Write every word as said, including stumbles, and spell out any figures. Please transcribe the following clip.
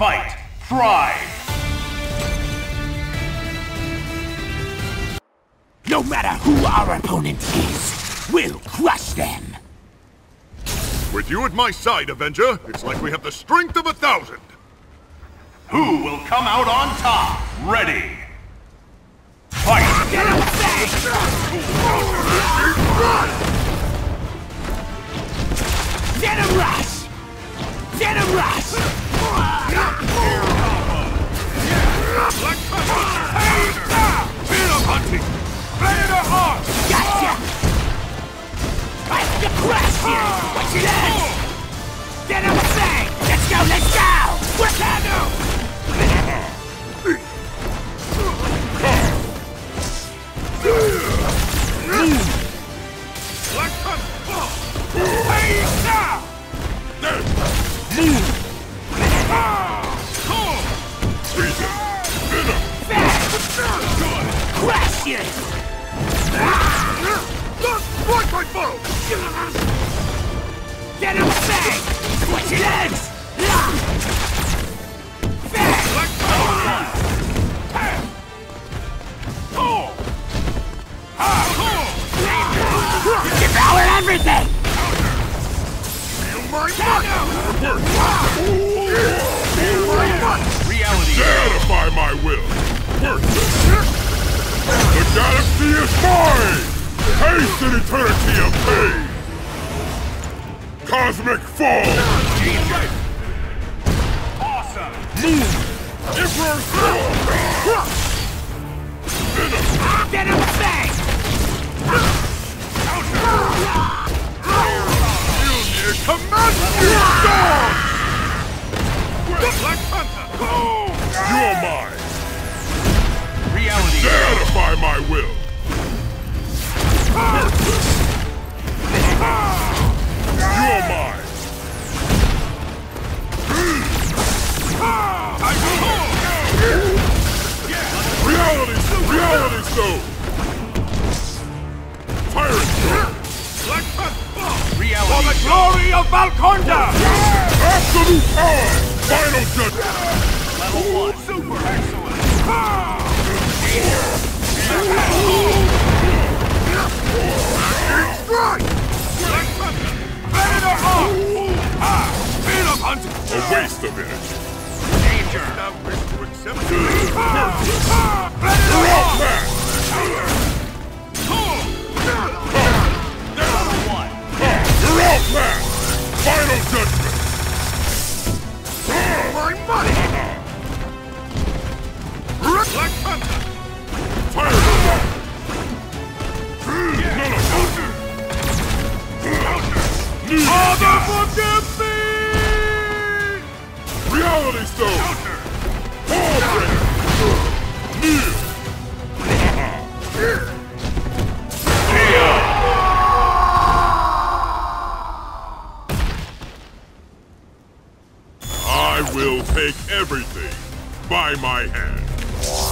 Fight! Thrive! No matter who our opponent is, we'll crush them! With you at my side, Avenger, it's like we have the strength of a thousand! Who will come out on top? Ready! Fight! Get him back! Get him rush! Get him, Rush! Black Panther! Venom hunting! Predator hard! Gotcha! I have to crash you! What's your name? Get him, bang! Let's go, let's go! What can I do? Black Panther! Hey, now! Move! Crash it! Look! Watch my foe! Get him back! Switch it ends! Devour everything! My reality. Satisfy my will. Work. The galaxy is mine. Taste an eternity of pain. Cosmic fall. Jesus. Awesome. Move. Emperor's will. Venom. Venom bang. Counter. Command you down! We're Black Panther! Go! You're mine! Reality! Satisfy my will! You're mine! I will hold! Reality! Reality Stone! Pirate Stone! Black Panther! Reality! For the glory of Valconda! Absolute power! Final judgment! Level one! Super excellent! Strike! Black Panther! Predator hawk! Venom hunting! A waste of energy! Danger! Without wish to accept it! Predator hawk! Counter! Final judgment! My money! Black Panther! Fire! Counter! Counter! Father, forgive me! Reality Stone! Counter! Warbreaker! Kneel! I will take everything by my hand.